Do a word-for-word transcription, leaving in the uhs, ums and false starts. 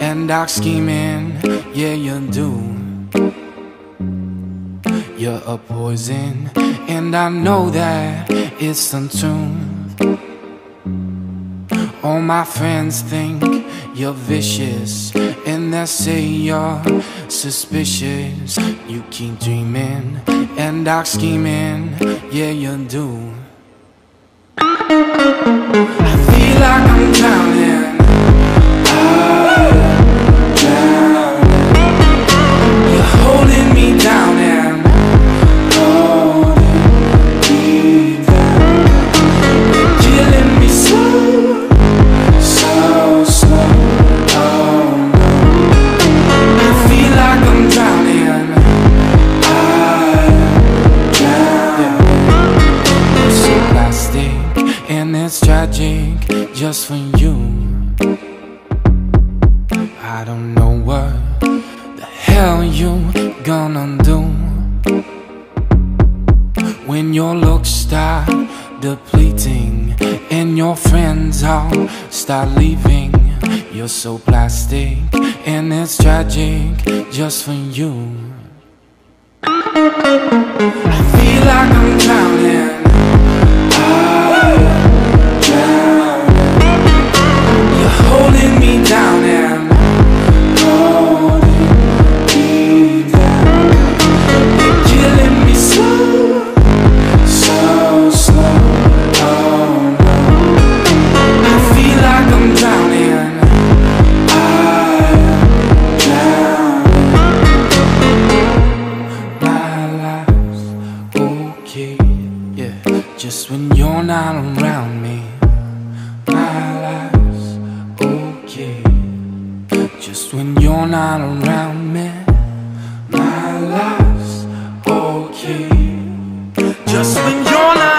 and dark scheming. Yeah, you do. You're a poison, and I know that it's untuned. All my friends think you're vicious, and they say you're suspicious. You keep dreaming and dark scheming. Yeah, you do. I feel like I'm drowning. Oh, drowning. You're holding me down and holding me down. You're killing me slow, so slow. Oh no, I feel like I'm drowning. Oh, drowning. So plastic and it's tragic just for you. I don't know what the hell you gonna do when your looks start depleting and your friends all start leaving. You're so plastic and it's tragic just for you. I feel like I'm drowning. Oh, drowning. You're holding me down and just when you're not.